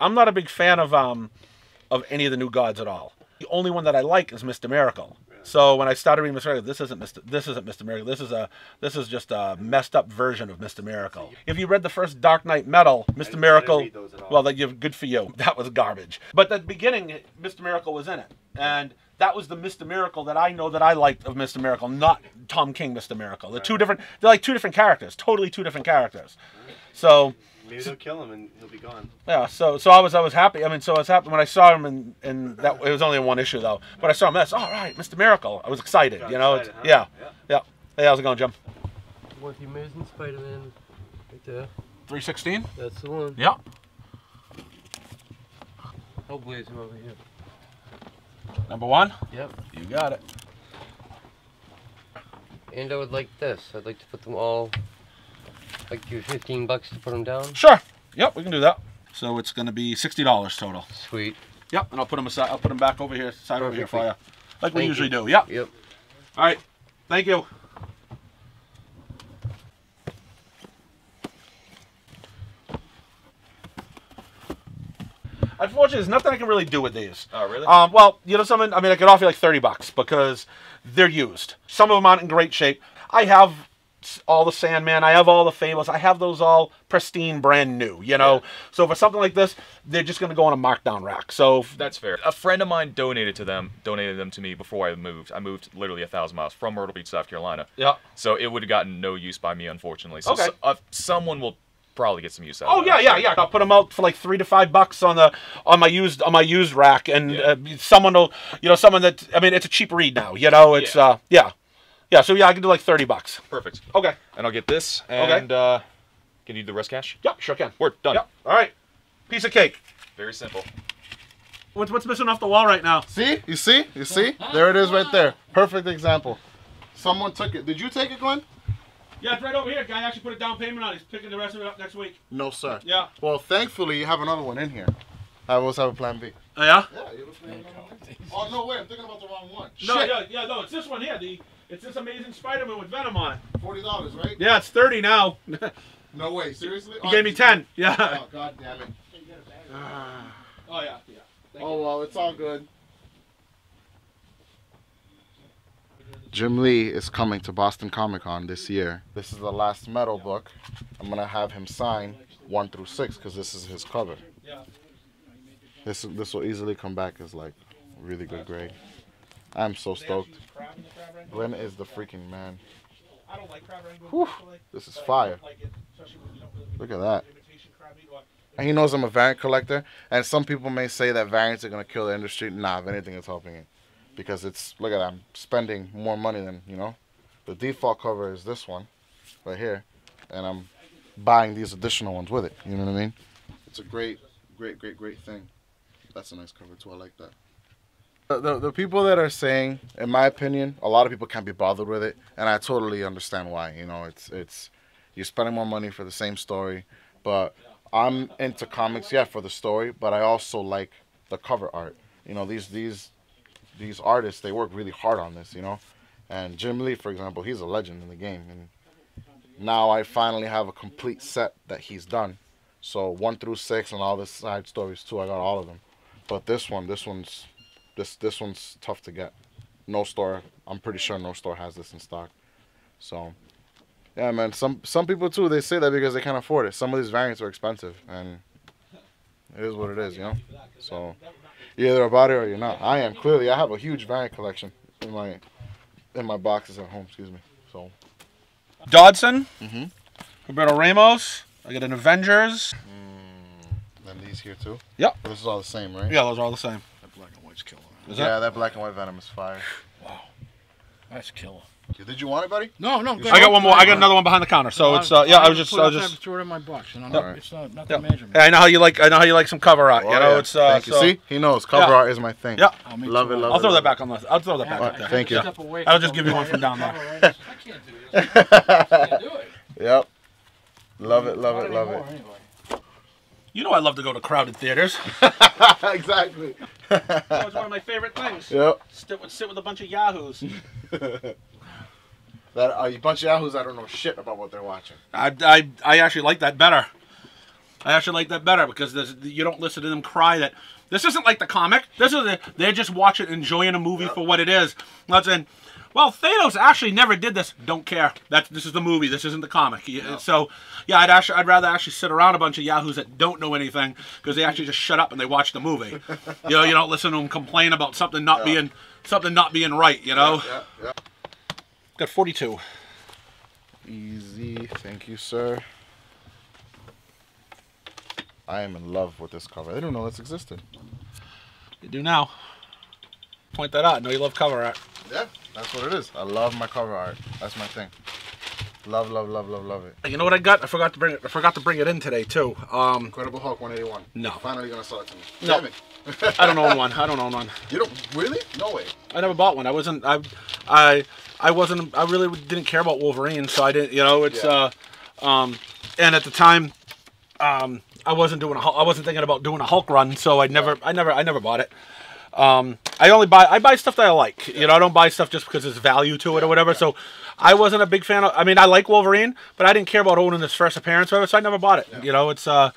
I'm not a big fan of any of the New Gods at all. The only one that I like is Mr. Miracle. So when I started reading Mr. Miracle, this isn't Mr. Miracle. This is just a messed up version of Mr. Miracle. If you read the first Dark Knight Metal, Mr. Miracle, well, that you're good for you. That was garbage. But at the beginning, Mr. Miracle was in it, and that was the Mr. Miracle that I know that I liked of Mr. Miracle, not Tom King Mr. Miracle. They're two different. They're like two different characters. Totally two different characters. So. Maybe they'll kill him and he'll be gone. Yeah, so I was happy. I mean, so I was happy when I saw him, and that it was only one issue though. But I saw him. That's all right, Mr. Miracle. I was excited, you know. Excited, huh? Yeah. Hey, how's it going, Jim? With the Amazing Spider-Man, right there. 316. That's the one. Yeah. I'll blaze him over here. Number one. Yep. You got it. And I would like this. I'd like to put them all. Like give $15 to put them down? Sure. Yep, we can do that. So it's going to be $60 total. Sweet. Yep, and I'll put them aside. I'll put them back over here, side over here for you, like we usually do. Yep. Yep. All right. Thank you. Unfortunately, there's nothing I can really do with these. Oh, really? Well, you know something? I mean, I could offer you like $30 because they're used. Some of them aren't in great shape. I have all the Sandman, I have all the Fables, I have those all pristine, brand new, you know? Yeah. So for something like this, they're just going to go on a markdown rack. So that's fair. A friend of mine donated them to me before I moved. I moved literally 1,000 miles from Myrtle Beach, South Carolina. Yeah. So it would have gotten no use by me, unfortunately. So, okay. Someone will probably get some use out of it. Oh, yeah. I'll put them out for like $3 to $5 on my used rack, and yeah. Someone will, you know, someone that, I mean, it's a cheap read now, you know? It's, yeah. Yeah, so yeah, I can do like $30. Perfect. Okay. And I'll get this, and can you do the rest cash? Yep, sure can. We're done. Yep. All right. Piece of cake. Very simple. What's missing off the wall right now? See? You see? There it is right there. Perfect example. Someone took it. Did you take it, Glenn? Yeah, it's right over here. Guy actually put a down payment on it. He's picking the rest of it up next week. No, sir. Yeah. Well, thankfully, you have another one in here. I always have a plan B. Oh, yeah? Yeah, you have a plan B. Oh, no, wait. I'm thinking about the wrong one. No, shit. Yeah, no. It's this one here. It's this Amazing Spider-Man with Venom on it. $40, right? Yeah, it's $30 now. No way, seriously? You gave me $10. Yeah. Oh, God damn it. Oh, yeah. Thank you. Well, it's all good. Jim Lee is coming to Boston Comic-Con this year. This is the last metal book. I'm going to have him sign 1 through 6 because this is his cover. Yeah. This will easily come back as, like, a really good grade. I'm so stoked. Glenn is the freaking man. Whew, this is fire. Look at that. And he knows I'm a variant collector, and some people may say that variants are going to kill the industry. Nah, if anything, it's helping it. Because it's, look at that, I'm spending more money than, you know. The default cover is this one right here, and I'm buying these additional ones with it. You know what I mean? It's a great thing. That's a nice cover, too. I like that. The people that are saying, in my opinion, a lot of people can't be bothered with it, and I totally understand why. You know, it's you're spending more money for the same story, but I'm into comics, yeah, for the story, but I also like the cover art. You know, these artists, they work really hard on this, you know, and Jim Lee, for example, he's a legend in the game, and now I finally have a complete set that he's done. So 1 through 6 and all the side stories too, I got all of them, but this one's. This one's tough to get. No store. I'm pretty sure no store has this in stock. So, yeah, man. Some people too. They say that because they can't afford it. Some of these variants are expensive, and it is what it is, you know. So, you're either about it or you're not. I am clearly. I have a huge variant collection in my boxes at home. Excuse me. So, Dodson, Roberto Ramos. I got an Avengers. And these here too. Yep. This is all the same, right? Yeah, those are all the same. Killer. Yeah, that black and white Venom is fire. Wow, that's killer. Did you want it, buddy? No. Good. I got one more. I got another one behind the counter. So it's yeah. I just threw it in my box. And it's not the measurement. Yeah, I know how you like some cover art. Oh, you know, yeah. It's thank you. So, see, he knows cover art is my thing. Yeah, love it. I'll throw that back on the. I'll throw that back. Right, thank you. I'll just give you one from down there. I can't do this. I can't do it. Yep. Love it. You know I love to go to crowded theaters. Exactly. That was one of my favorite things. Yep. Sit with a bunch of yahoos. A bunch of yahoos, I don't know shit about what they're watching. I actually like that better. I actually like that better because you don't listen to them cry that this isn't like the comic. This is they just watch it, enjoying a movie for what it is. Not saying, well, Thanos actually never did this. Don't care. This is the movie. This isn't the comic. Yeah. So, yeah, I'd rather actually sit around a bunch of yahoos that don't know anything because they actually just shut up and they watch the movie. You know, you don't listen to them complain about something not being right. You know. Yeah, yeah, yeah. Got 42. Easy. Thank you, sir. I am in love with this cover. They don't know this existed. You do now. Point that out. No, you love cover art. Yeah, that's what it is. I love my cover art. That's my thing. Love, love, love, love, love it. You know what I got? I forgot to bring it. I forgot to bring it in today too. Incredible Hulk 181. No. You're finally gonna sell it to me. No. Damn it. I don't own one. I don't own one. You don't really? No way. I never bought one. I wasn't. I wasn't. I really didn't care about Wolverine, so I didn't. You know, it's. Yeah. And at the time, I wasn't doing a Hulk. I wasn't thinking about doing a Hulk run, so I never bought it. I buy stuff that I like. Yeah. You know, I don't buy stuff just because there's value to it or whatever. Yeah. So I wasn't a big fan of. I mean, I like Wolverine, but I didn't care about owning his first appearance or whatever, so I never bought it. Yeah. You know, it's. That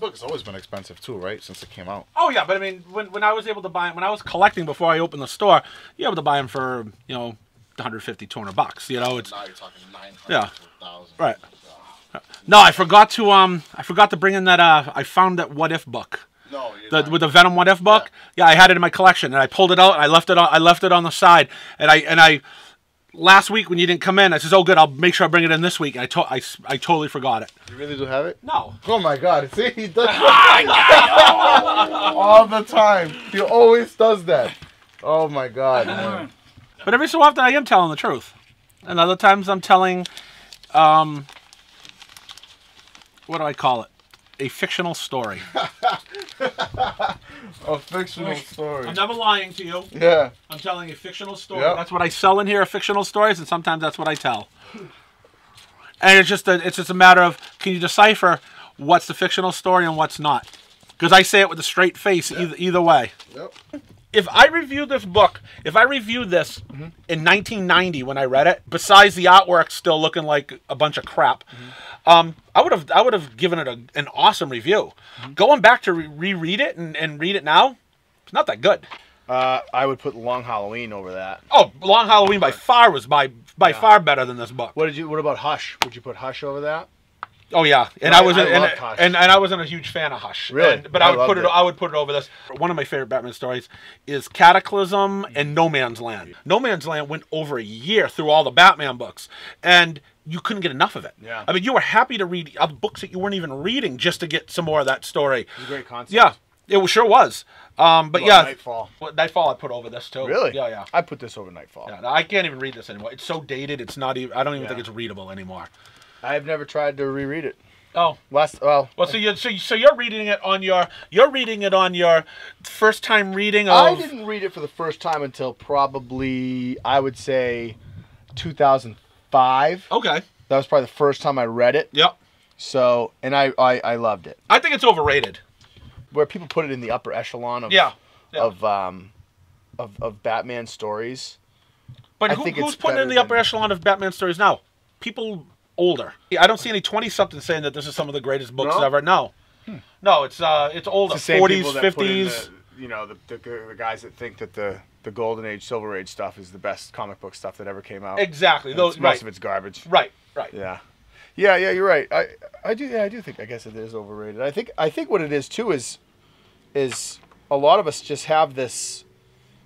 book has always been expensive too, right? Since it came out. Oh yeah, but I mean, when I was able to buy it, when I was collecting before I opened the store, you were able to buy them for, you know, 150, 200 bucks. You know, it's. Now you're talking 900 to 1,000. Right. No, I forgot to bring in that. I found that What If book. No, with the Venom What If book. Yeah. I had it in my collection, and I pulled it out, and I left it on. I left it on the side, and I last week when you didn't come in, I says, "Oh, good, I'll make sure I bring it in this week." And I totally forgot it. You really do have it? No. Oh my God! See, he does all the time. He always does that. Oh my God, man. But every so often, I am telling the truth, and other times I'm telling. What do I call it? A fictional story. A fictional story. I'm never lying to you. Yeah. I'm telling a fictional story. Yep. That's what I sell in here, are fictional stories, and sometimes that's what I tell. And it's just a matter of, can you decipher what's the fictional story and what's not? Because I say it with a straight face either way. Yep. If I reviewed this book, if I reviewed this in 1990 when I read it, besides the artwork still looking like a bunch of crap, I would have given it an awesome review. Going back to reread it and read it now, it's not that good. I would put Long Halloween over that. Oh, Long Halloween by far was by far better than this book. What did you? What about Hush? Would you put Hush over that? Oh yeah, and I wasn't a huge fan of Hush. Really, but I would put it over this. One of my favorite Batman stories is Cataclysm and No Man's Land. No Man's Land went over a year through all the Batman books, and you couldn't get enough of it. Yeah, I mean, you were happy to read books that you weren't even reading just to get some more of that story. It was a great concept. Yeah, it sure was. But yeah, Nightfall I put over this too. Really? Yeah, yeah. I put this over Nightfall. Yeah, no, I can't even read this anymore. It's so dated. It's not even. I don't even think it's readable anymore. I've never tried to reread it. Oh, so you're reading it on your first time reading. Of... I didn't read it for the first time until probably I would say 2005. Okay, that was probably the first time I read it. Yep. So and I loved it. I think it's overrated. Where people put it in the upper echelon of of Batman stories. But who's putting it in the upper echelon of Batman stories now? People. Older. I don't see any 20-something saying that this is some of the greatest books ever. No, no, it's older. It's the same 40s, people that 50s. Put in the, you know, the guys that think that the Golden Age, Silver Age stuff is the best comic book stuff that ever came out. Exactly. Those most of it's garbage. Right. Right. Yeah. Yeah. Yeah. You're right. I do think I guess it is overrated. I think what it is too is a lot of us just have this,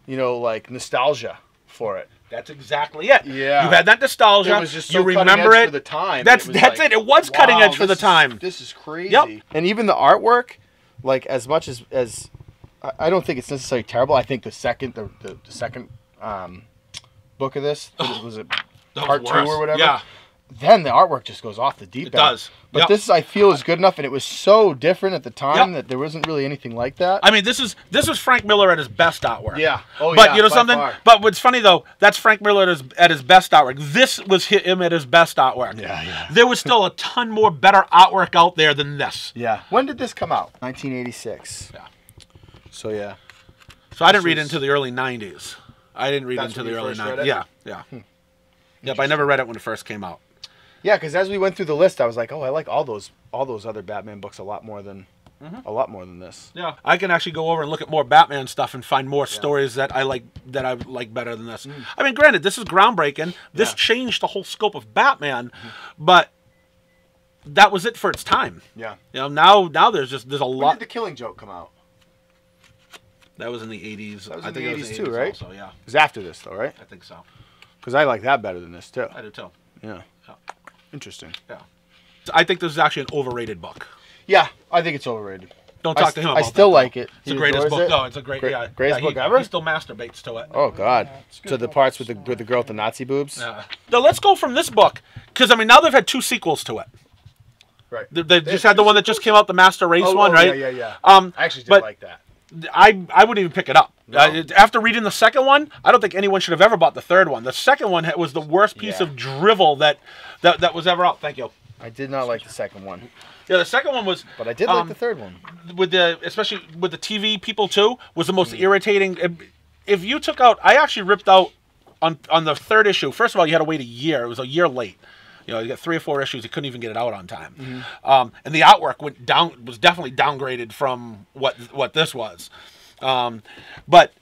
you know, like nostalgia for it. That's exactly it. Yeah. You had that nostalgia. It was just so you remember it for the time. That's like, it. It was cutting edge for the time. This is crazy. Yep. And even the artwork, like as much as I don't think it's necessarily terrible. I think the second book of this was it part two or whatever. Yeah. Then the artwork just goes off the deep end. It does. But this, I feel, is good enough, and it was so different at the time that there wasn't really anything like that. I mean, this was Frank Miller at his best artwork. Yeah. Oh, but yeah, you know something? Far. But what's funny, though, that's Frank Miller at his best artwork. This was him at his best artwork. Yeah, yeah. There was still a ton more better artwork out there than this. Yeah. When did this come out? 1986. Yeah. So, yeah. So I didn't read into the early 90s. I didn't read into the early 90s. Yeah, yeah. Yep, I never read it when it first came out. Yeah, because as we went through the list, I was like, oh, I like all those other Batman books a lot more than this. Yeah, I can actually go over and look at more Batman stuff and find more stories that I like better than this. Mm. I mean, granted, this is groundbreaking. This changed the whole scope of Batman, but that was it for its time. Yeah, you know, now there's a lot. When did The Killing Joke come out? That was in the 80s. That was in the 80s too, right? So yeah, it was after this though, right? I think so. Because I like that better than this too. I do too. Yeah. Yeah. Interesting. Yeah. I think this is actually an overrated book. Yeah, I think it's overrated. Don't talk to him about it. I still like it. It's the greatest book. No, it's a greatest book ever. He still masturbates to it. Oh, God. To the parts with the girl with the Nazi boobs? Yeah. Now, let's go from this book. Because, I mean, now they've had two sequels to it. Right. They just had the one that just came out, the Master Race one, right? Yeah, yeah, yeah. I actually did like that. I wouldn't even pick it up. No. After reading the second one, I don't think anyone should have ever bought the third one. The second one was the worst piece of drivel that was ever out. Thank you. I did not like the second one. Yeah, the second one was... But I did like the third one. Especially with the TV people, too, was the most irritating. If you took out... I actually ripped out on the third issue. First of all, you had to wait a year. It was a year late. You know, you got 3 or 4 issues. You couldn't even get it out on time. Mm-hmm. And the artwork was definitely downgraded from what this was. But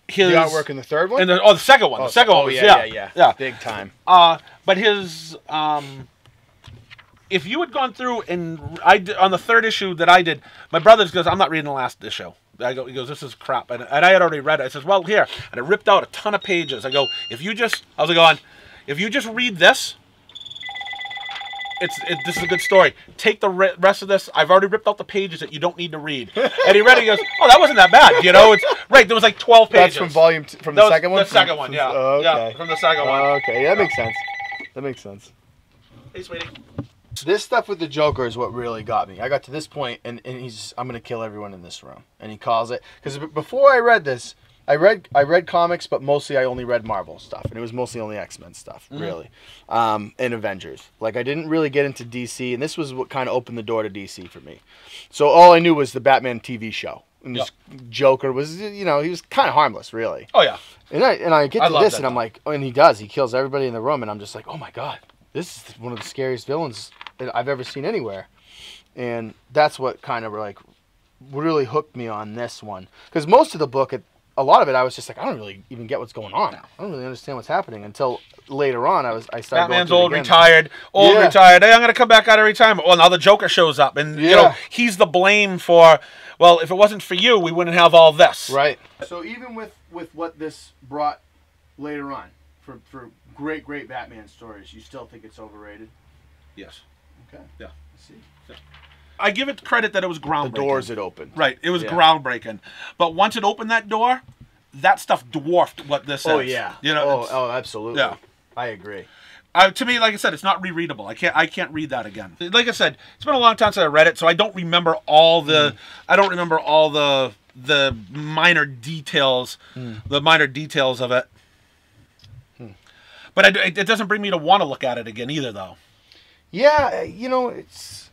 his... The artwork in the third one? The second one. Oh, the second one was, yeah. Big time. But his... If you had gone through and on the third issue that I did, my brother just goes, "I'm not reading the last issue." I go, he goes, "This is crap," and I had already read it. I says, "Well, here," and I ripped out a ton of pages. I go, if you just read this, this is a good story. Take the rest of this. I've already ripped out the pages that you don't need to read." And he read it. He goes, "Oh, that wasn't that bad, you know." It's right. There was like 12 pages. That's from the second one. The second one, yeah. Oh, okay. Yeah, from the second one. Okay, yeah, that makes sense. That makes sense. Hey, sweetie. This stuff with the Joker is what really got me. I got to this point, and he's, "I'm going to kill everyone in this room." And he calls it. Because before I read this, I read comics, but mostly I only read Marvel stuff. And it was mostly only X-Men stuff, really. And Avengers. Like, I didn't really get into DC. And this was what kind of opened the door to DC for me. So all I knew was the Batman TV show. And this Joker was, you know, he was kind of harmless, really. Oh, yeah. And I get to this, and I'm like, and he does. He kills everybody in the room. And I'm just like, oh, my God. This is one of the scariest villains I've ever seen anywhere. And that's what kind of like really hooked me on this one. Because most of the book, a lot of it, I was just like, I don't really even get what's going on. I don't really understand what's happening until later on. I started Batman's going through it again. Old, retired. Hey, I'm going to come back out of retirement. Well, now the Joker shows up. And, you know, he's the blame for, well, if it wasn't for you, we wouldn't have all this. Right. So even with what this brought later on for great, great Batman stories, you still think it's overrated? Yes. Okay. Yeah. I see. Yeah. I give it credit that it was groundbreaking. The doors it opened. Right. It was groundbreaking. But once it opened that door, that stuff dwarfed what this is. Oh, yeah. You know, oh, absolutely. Yeah. I agree. To me, like I said, it's not rereadable. I can't read that again. Like I said, it's been a long time since I read it, so I don't remember all the... I don't remember all the minor details, of it. But it doesn't bring me to want to look at it again either, though. Yeah, you know, it's...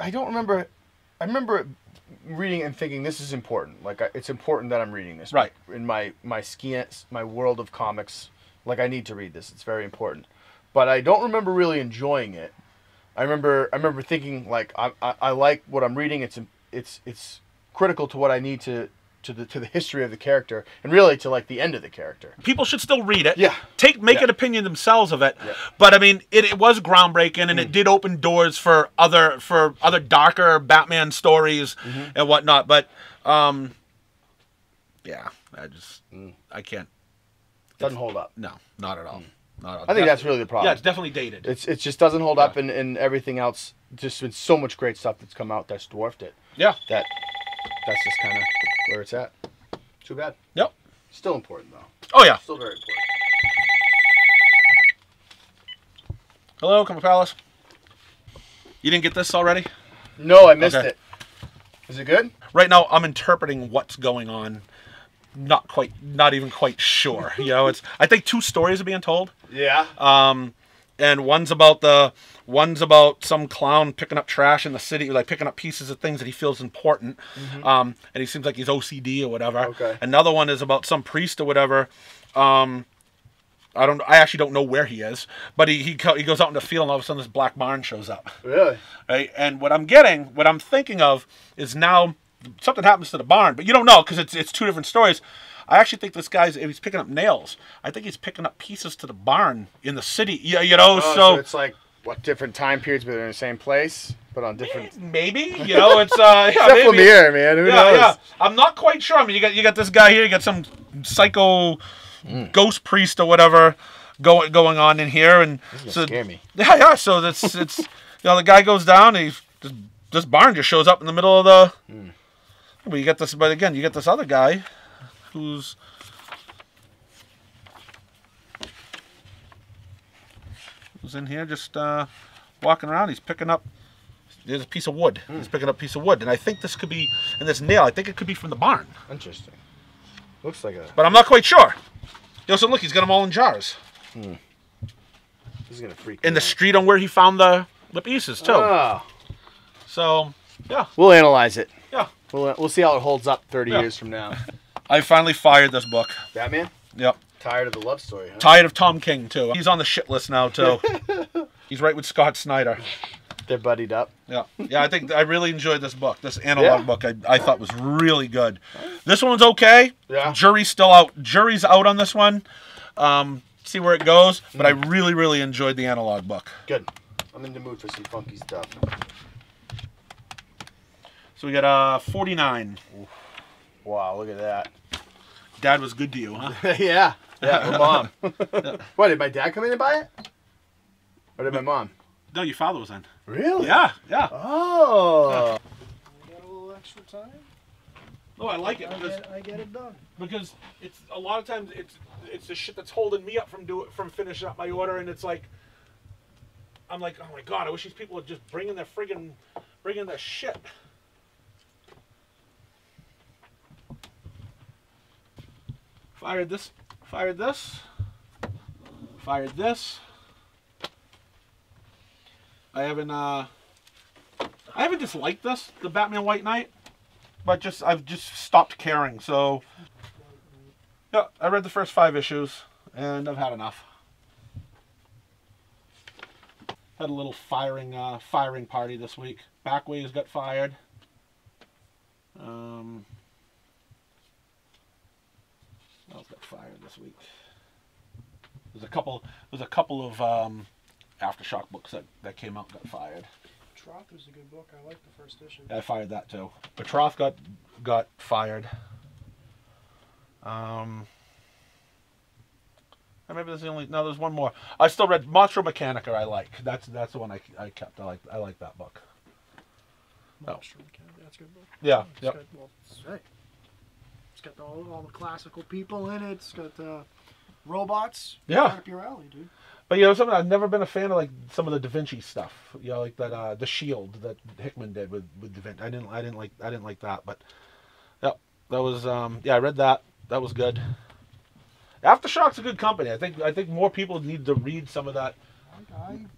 I don't remember... I remember reading and thinking, this is important. Like, it's important that I'm reading this. Right. In my world of comics, like, I need to read this. It's very important. But I don't remember really enjoying it. I remember thinking, like, I like what I'm reading. It's critical to what I need to the history of the character, and really to like the end of the character. People should still read it. Yeah. Make an opinion themselves of it. Yeah. But I mean, it was groundbreaking, and it did open doors for other darker Batman stories and whatnot. But yeah, I just I can't. Doesn't hold up. No, not at all. Not at all. I think that's really the problem. Yeah, it's definitely dated. It just doesn't hold up, and everything else. Just with so much great stuff that's come out that's dwarfed it. Yeah. That's just kind of where it's at. Too bad. Yep. Still important, though. Oh, yeah. Still very important. Hello, come to Palace. You didn't get this already? No, I missed it. Is it good? Right now, I'm interpreting what's going on. Not even quite sure. You know, I think 2 stories are being told. Yeah. And one's about some clown picking up trash in the city, like picking up pieces of things that he feels important. And he seems like he's OCD or whatever. Okay. Another one is about some priest or whatever I actually don't know where he is, but he goes out in the field, and all of a sudden this black barn shows up. Really? Right? And what I'm thinking of is now something happens to the barn, but you don't know because it's two different stories. I actually think this guy's, if he's picking up nails, I think he's picking up pieces to the barn in the city. Yeah, you know, so it's like what different time periods, but they're in the same place, but on different. Maybe, you know, it's yeah, except from here, man. Who knows? Yeah. I'm not quite sure. I mean, you got this guy here. You got some psycho ghost priest or whatever going on in here, and so scare me. Yeah, yeah. So that's you know, the guy goes down. And this barn just shows up in the middle of the. But you got this. But again, you got this other guy. Who's in here just walking around. He's picking up, there's a piece of wood. He's picking up a piece of wood. And I think this could be, and this nail, I think it could be from the barn. Interesting. Looks like a... But I'm not quite sure. Yo, so look, he's got them all in jars. This is going to freak me out. The street on where he found the pieces, too. Oh. So, yeah. We'll analyze it. Yeah. We'll see how it holds up 30 years from now. I finally fired this book. Batman? Yep. Tired of the love story, huh? Tired of Tom King, too. He's on the shit list now, too. He's right with Scott Snyder. They're buddied up. Yeah. Yeah, I think I really enjoyed this book. This analog book I thought was really good. This one's okay. Yeah. Jury's still out. Jury's out on this one. See where it goes. But I really, really enjoyed the analog book. Good. I'm in the mood for some funky stuff. So we got 49. Oof. Wow, look at that. Dad was good to you, huh? Yeah. Yeah, my mom. What, did my dad come in and buy it? Or did my mom? No, your father was in. Really? Yeah, yeah. Oh. We got a little extra time? No, I like it. I get it done. Because it's a lot of times it's the shit that's holding me up from finishing up my order, and it's like I'm like, oh my god, I wish these people would just bring in their friggin' their shit. Fired this, fired this, fired this. I haven't disliked this, the Batman White Knight, but I've just stopped caring. So, yeah, I read the first 5 issues, and I've had enough. Had a little firing party this week. Backways got fired. I was got fired this week. There's a couple of AfterShock books that came out and got fired. Betroth was a good book. I liked the first issue. Yeah, I fired that too. Betroth got fired. I remember there's the only there's one more. I still read Monstro Mechanica. I like that's the one I kept. I like that book. Monstro Mechanica. That's a good book. Yeah. Yeah. Yep. Well, right. It's got all the classical people in it. It's got robots. Yeah. Right up your alley, dude. But, you know, something I've never been a fan of, like, some of the Da Vinci stuff. You know, like that, the Shield that Hickman did with Da Vinci. I didn't like that, but, yeah, that was, yeah, I read that. That was good. AfterShock's a good company. I think more people need to read some of that.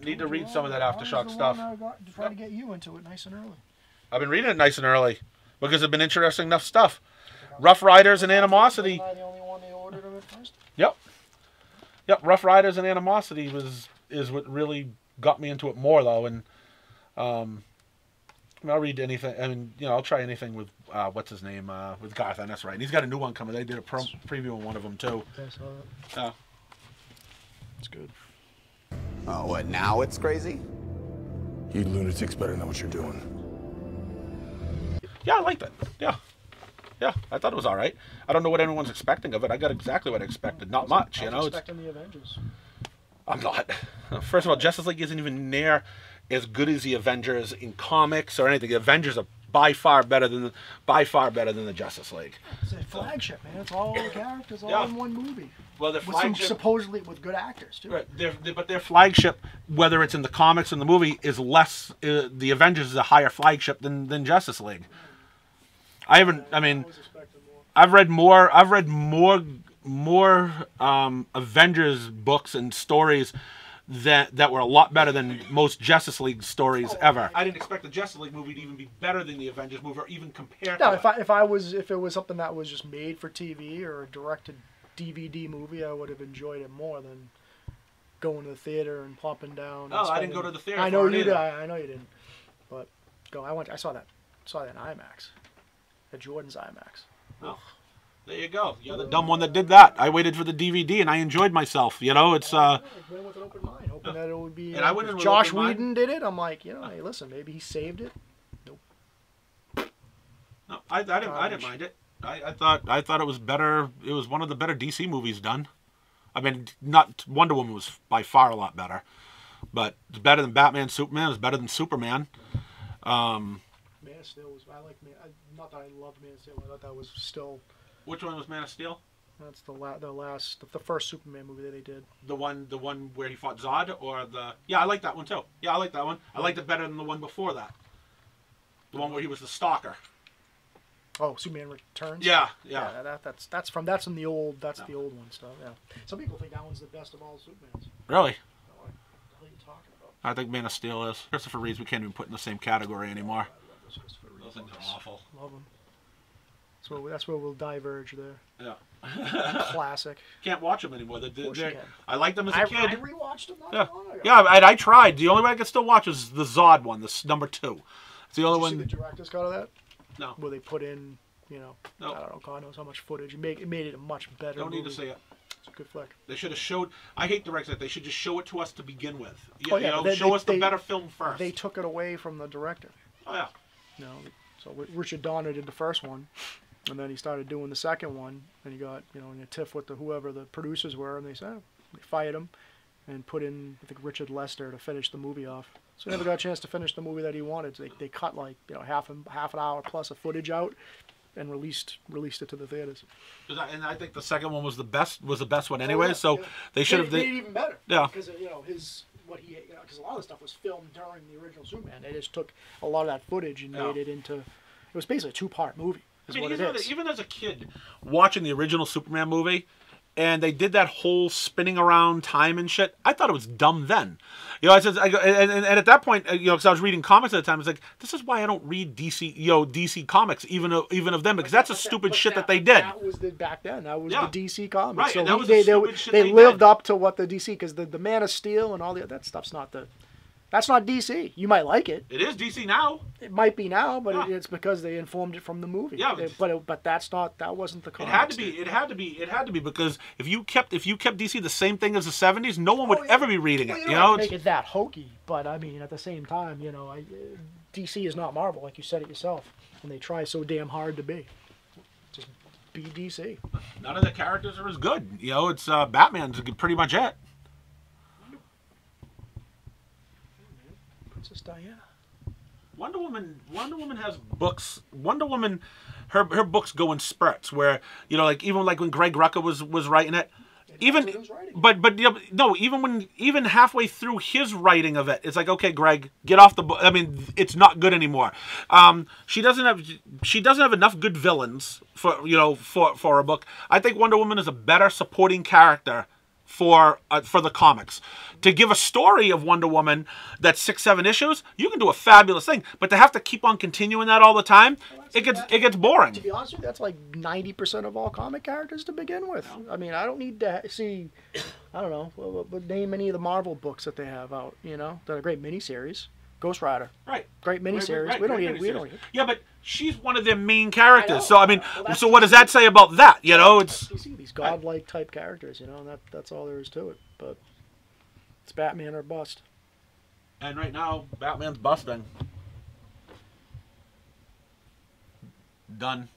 AfterShock stuff. I got to try to get you into it nice and early. I've been reading it nice and early because it's been interesting enough stuff. Rough Riders and Animosity. Am I the only one they ordered them at first? Yep. Yep, Rough Riders and Animosity is what really got me into it more, though. And I'll read anything. I mean, you know, I'll try anything with, what's his name, with Garth, and that's right. And he's got a new one coming. They did a preview on one of them, too. Yeah. It's good. Oh, what, now it's crazy? You lunatics better know what you're doing. Yeah, I like that. Yeah. Yeah, I thought it was all right. I don't know what anyone's expecting of it. I got exactly what I expected. Not much, you know. I was expecting the Avengers. I'm not. First of all, Justice League isn't even near as good as the Avengers in comics or anything. The Avengers are by far better than the Justice League. It's a flagship, man. It's all the characters all in one movie. Well, the flagship supposedly with good actors too. Right, but their flagship, whether it's in the comics or the movie, is less. The Avengers is a higher flagship than Justice League. I haven't. I mean, I've read more Avengers books and stories that were a lot better than most Justice League stories ever. I didn't expect the Justice League movie to even be better than the Avengers movie, or even compared. No, to if it was something that was just made for TV or a directed DVD movie, I would have enjoyed it more than going to the theater and plopping down. Oh, I didn't go to the theater. I know you did. I know you didn't. But go. I went. I saw that. Saw that in IMAX. At Jordan's IMAX. Oh. There you go. You're the dumb one that did that. I waited for the DVD and I enjoyed myself. You know, it's... I went with an open mind, hoping that it would be... And I went with Josh Whedon did it. I'm like, you know, hey, listen, maybe he saved it. Nope. No, I didn't mind it. I thought it was better. It was one of the better DC movies done. I mean, not Wonder Woman was by far a lot better. But it's better than Batman, Superman. It was better than Superman. Man of Steel was... I like Man... Not that I loved Man of Steel. I thought that was still... Which one was Man of Steel? That's the first Superman movie that they did. The one where he fought Zod, or the... Yeah, I like that one too. Yeah, I like that one. I liked it better than the one before that. The one where he was the stalker. Oh, Superman Returns. Yeah, yeah. That's the old one stuff. Yeah. Some people think that one's the best of all Supermans. Really? What the hell are you talking about? I think Man of Steel is. Christopher Reeves we can't even put in the same category anymore. Oh, I love those Christopher Reeves. Those things are awful. Love them. So that's where we'll diverge there. Yeah. Classic. Can't watch them anymore. I liked them as a kid. I rewatched them not long ago. Yeah, and I tried. The only way I could still watch is the Zod one, this #2. It's the only one. Did you see the director's cut of that? No. Where they put in, you know, I don't know, God knows how much footage. It made it a much better movie. Don't need to see it. It's a good flick. They should have showed... I hate directors that they should just show it to us to begin with. You know, show us the better film first. They took it away from the director. Oh, yeah. You know, so Richard Donner did the first one. And then he started doing the second one, and he got, you know, in a tiff with whoever the producers were, and they said, they fired him and put in, I think, Richard Lester to finish the movie off. So he never got a chance to finish the movie that he wanted. So they cut, like, you know, half an hour plus of footage out and released it to the theaters. And I think the second one was the best one anyway. Oh, yeah. So yeah. They should have made it even better. Yeah, because you know because a lot of the stuff was filmed during the original Superman. They just took a lot of that footage and made it into... It was basically a two-part movie. I mean, even as a kid, watching the original Superman movie, and they did that whole spinning around time and shit, I thought it was dumb then. You know, and at that point, you know, because I was reading comics at the time, it's like, this is why I don't read DC, you know, DC Comics, even of them, because that's the stupid shit that they did. That was back then. That was the DC Comics. Right, so they lived up to what the DC, because the Man of Steel and all that stuff's not the... That's not DC. You might like it. It is DC now. It might be now, but it's because they informed it from the movie. Yeah, but that's not... That wasn't the comic. It had to be. It had to be. It had to be, because if you kept DC the same thing as the '70s, no one would ever be reading it. You know, make it that hokey. But I mean, at the same time, you know, DC is not Marvel, like you said it yourself, and they try so damn hard to be. Just be DC. None of the characters are as good. You know, it's Batman's pretty much it. Diana. Wonder Woman has books. Wonder Woman, her books go in spurts where, you know, like even like when Greg Rucka was writing it, even halfway through his writing of it, it's like, okay, Greg, get off the book. I mean, it's not good anymore. She doesn't have enough good villains for a book. I think Wonder Woman is a better supporting character for the comics. To give a story of Wonder Woman that's 6-7 issues, you can do a fabulous thing, but to have to keep on continuing that all the time, it gets boring. To be honest with you, that's like 90% of all comic characters to begin with. I mean, I don't need to see, I don't know, name any of the Marvel books that they have out, you know, that are great miniseries. Ghost Rider. Right. Great miniseries. Right. We don't need it. Yeah, but she's one of their main characters. So, I mean, so what does that say about that? You know, it's... You see these godlike type characters, you know, and that's all there is to it. But it's Batman or bust. And right now, Batman's busting. Done.